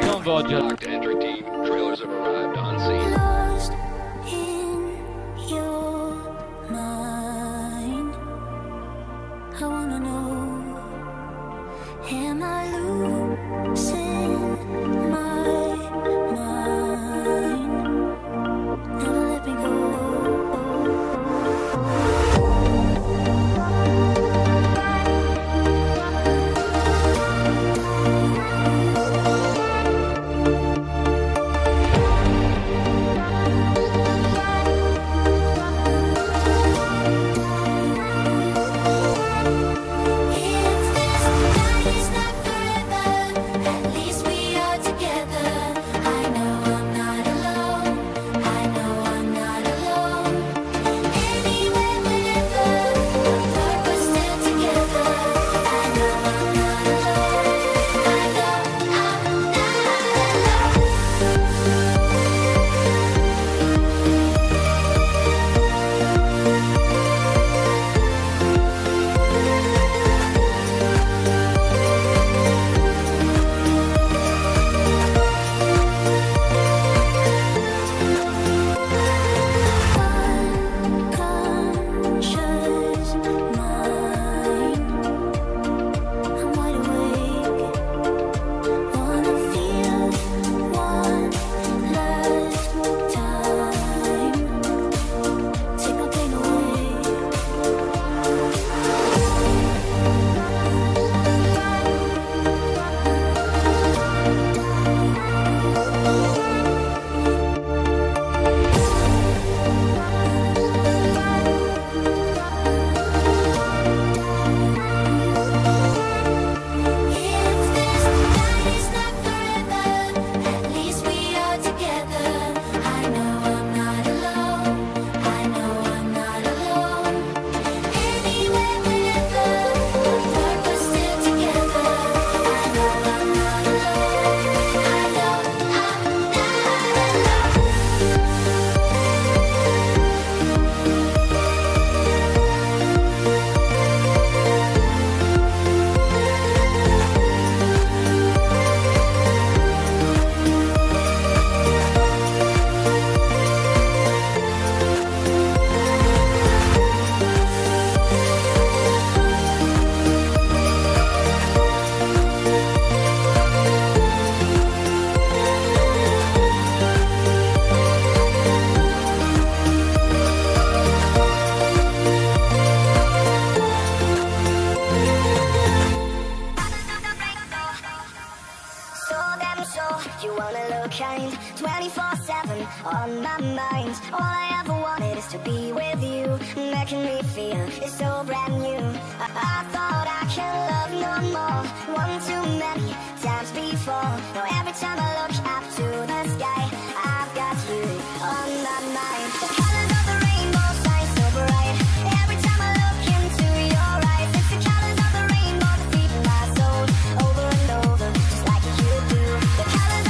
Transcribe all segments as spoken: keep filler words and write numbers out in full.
Don't go just entry team. Trailers have arrived on scene. Lost in your mind. I wanna know. Am I losing my? You wanna look kind, twenty-four seven on my mind. All I ever wanted is to be with you, making me feel it's so brand new. I, I thought I can't love no more, one too many times before. Now every time I look up to the sky, I've got you on my mind. The colors of the rainbow shine so bright. Every time I look into your eyes, it's the colors of the rainbow that feed my soul over and over, just like you do. The colors.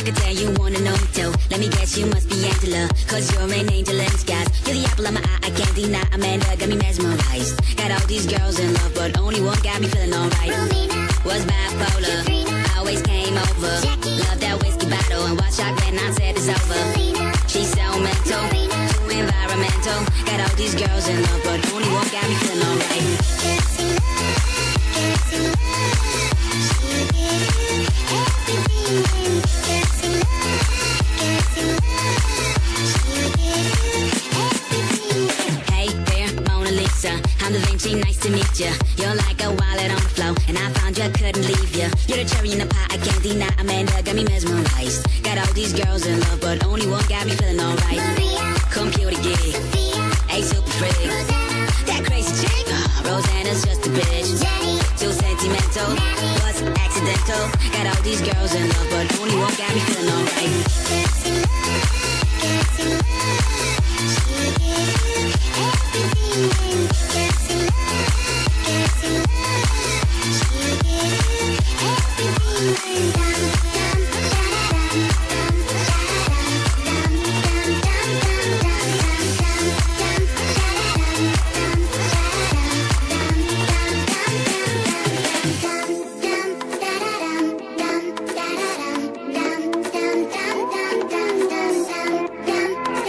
I could tell you wanna know me too. Let me guess, you must be Angela, cause you're an angel in disguise. You're the apple of my eye, I can't deny. Amanda got me mesmerized. Got all these girls in love, but only one got me feeling alright. Romina was bipolar, Katrina always came over, Jackie loved that whiskey bottle, and watch out when I said it's over. Selena, she's so mental, Marina, too environmental. Got all these girls in love, but only one got me feeling alright. Guess who love, guess who love, she gave everything. Guess who love, guess who love, she gave everything. Hey there, Mona Lisa, I'm Da Vinci, nice to meet ya. You're like a wallet on the flow, and I found ya, couldn't leave ya. You're the cherry in the pie, I can't deny. Amanda got me mesmerized. Got all these girls in love, but only one got me feeling alright. Maria, computer geek, a super freak, Rosanna, that crazy chick. Rosanna's just a bitch, Jenny, too sentimental, Maddie was accidental. Got all these girls in love, but only one got me feeling alright. Guess who love, guess who love, she gave everything. Guess who love, guess who love, she gave everything. Dum, dum, da-da-dum, dum, da-da-dum, dum, dum, dum, dum.